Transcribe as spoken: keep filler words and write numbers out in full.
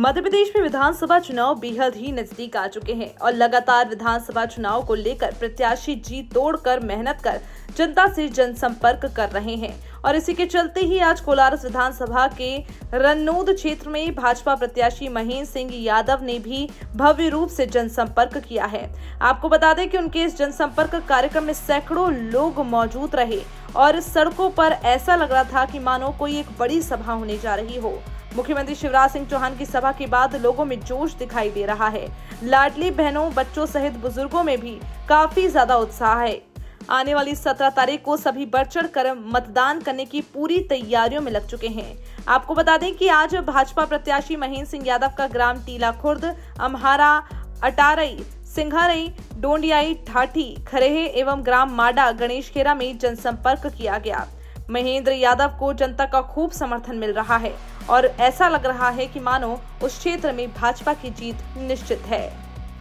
मध्य प्रदेश में विधानसभा चुनाव बेहद ही नजदीक आ चुके हैं और लगातार विधानसभा चुनाव को लेकर प्रत्याशी जी तोड़कर मेहनत कर जनता से जनसंपर्क कर रहे हैं और इसी के चलते ही आज कोलारस विधानसभा के रनोद क्षेत्र में भाजपा प्रत्याशी महेंद्र सिंह यादव ने भी भव्य रूप से जनसंपर्क किया है। आपको बता दें कि उनके इस जनसंपर्क कार्यक्रम में सैकड़ों लोग मौजूद रहे और सड़कों पर ऐसा लग रहा था कि मानो कोई एक बड़ी सभा होने जा रही हो। मुख्यमंत्री शिवराज सिंह चौहान की सभा के बाद लोगों में जोश दिखाई दे रहा है। लाडली बहनों, बच्चों सहित बुजुर्गों में भी काफी ज्यादा उत्साह है। आने वाली सत्रह तारीख को सभी बढ़ चढ़ कर मतदान करने की पूरी तैयारियों में लग चुके हैं। आपको बता दें कि आज भाजपा प्रत्याशी महेंद्र सिंह यादव का ग्राम टीला खुर्द, अमहारा, अटारई, सिंघारई, डोंडियाई, ढाठी, खरेहे एवं ग्राम माडा, गणेश खेरा में जनसंपर्क किया गया। महेंद्र यादव को जनता का खूब समर्थन मिल रहा है और ऐसा लग रहा है कि मानो उस क्षेत्र में भाजपा की जीत निश्चित है।